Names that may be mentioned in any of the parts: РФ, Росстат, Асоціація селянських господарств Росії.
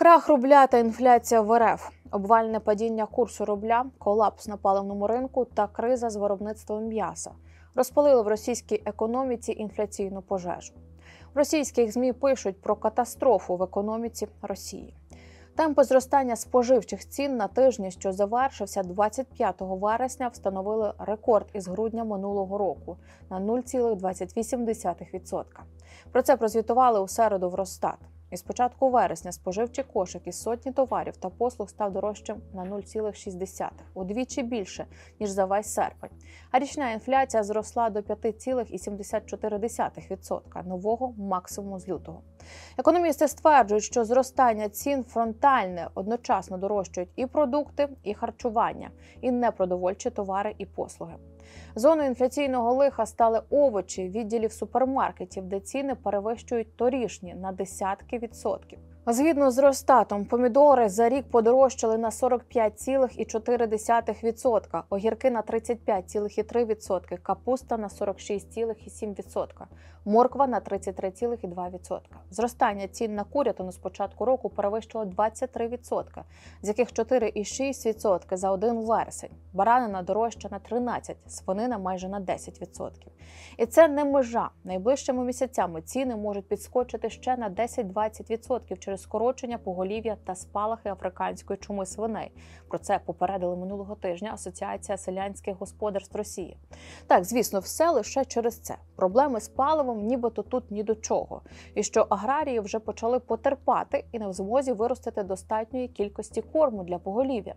Крах рубля та інфляція в РФ, обвальне падіння курсу рубля, колапс на паливному ринку та криза з виробництвом м'яса розпалили в російській економіці інфляційну пожежу. В російських ЗМІ пишуть про катастрофу в економіці Росії. Темпи зростання споживчих цін на тижні, що завершився 25 вересня, встановили рекорд із грудня минулого року на 0,28%. Про це прозвітували у середу в Росстат. Із початку вересня споживчий кошик із сотні товарів та послуг став дорожчим на 0,6, удвічі більше, ніж за весь серпень. А річна інфляція зросла до 5,74% нового максимуму з лютого. Економісти стверджують, що зростання цін фронтальне, одночасно дорожчують і продукти, і харчування, і непродовольчі товари і послуги. Зоною інфляційного лиха стали овочі відділів супермаркетів, де ціни перевищують торішні на десятки відсотків. Згідно з Росстатом, помідори за рік подорожчали на 45,4%, огірки на 35,3%, капуста на 46,7%, морква на 33,2%. Зростання цін на курятину з початку року перевищило 23%, з яких 4,6% за 1 вересень. Баранина дорожча на 13%, свинина майже на 10%. І це не межа. Найближчими місяцями ціни можуть підскочити ще на 10-20% через скорочення поголів'я та спалахи африканської чуми свиней. Про це попередили минулого тижня Асоціація селянських господарств Росії. Так, звісно, все лише через це. Проблеми з паливом нібито тут ні до чого. І що аграрії вже почали потерпати і не в змозі виростити достатньої кількості корму для поголів'я.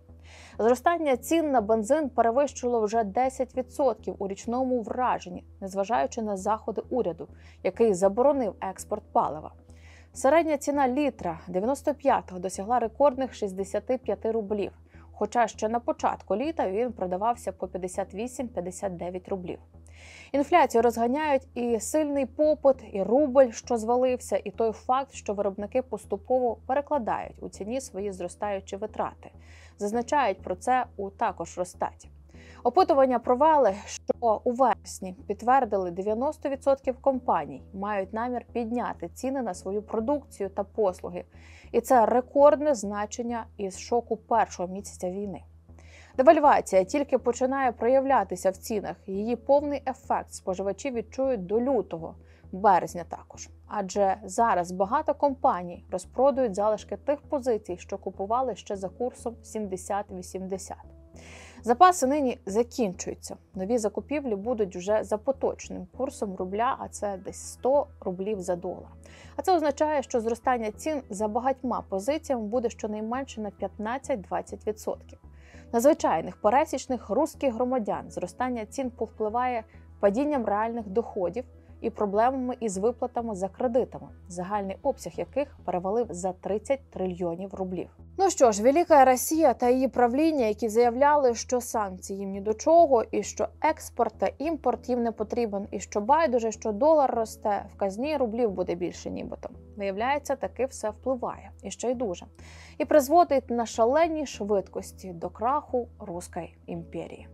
Зростання цін на бензин перевищило вже 10% у річному враженні, незважаючи на заходи уряду, який заборонив експорт палива. Середня ціна літра 95-го досягла рекордних 65 рублів, хоча ще на початку літа він продавався по 58-59 рублів. Інфляцію розганяють і сильний попит, і рубль, що звалився, і той факт, що виробники поступово перекладають у ціні свої зростаючі витрати. Зазначають про це у також Росстаті. Опитування провели, що у вересні підтвердили 90% компаній мають намір підняти ціни на свою продукцію та послуги. І це рекордне значення із шоку першого місяця війни. Девальвація тільки починає проявлятися в цінах. Її повний ефект споживачі відчують до лютого, березня також. Адже зараз багато компаній розпродають залишки тих позицій, що купували ще за курсом 70-80. Запаси нині закінчуються. Нові закупівлі будуть вже за поточним курсом рубля, а це десь 100 рублів за долар. А це означає, що зростання цін за багатьма позиціями буде щонайменше на 15-20%. На звичайних, пересічних русських громадян зростання цін повпливає падінням реальних доходів і проблемами із виплатами за кредитами, загальний обсяг яких перевалив за 30 трильйонів рублів. Ну що ж, велика Росія та її правління, які заявляли, що санкції їм ні до чого, і що експорт та імпорт їм не потрібен, і що байдуже, що долар росте, в казні рублів буде більше нібито. Виявляється, таки все впливає, і ще й дуже. І призводить на шаленій швидкості до краху Руської імперії.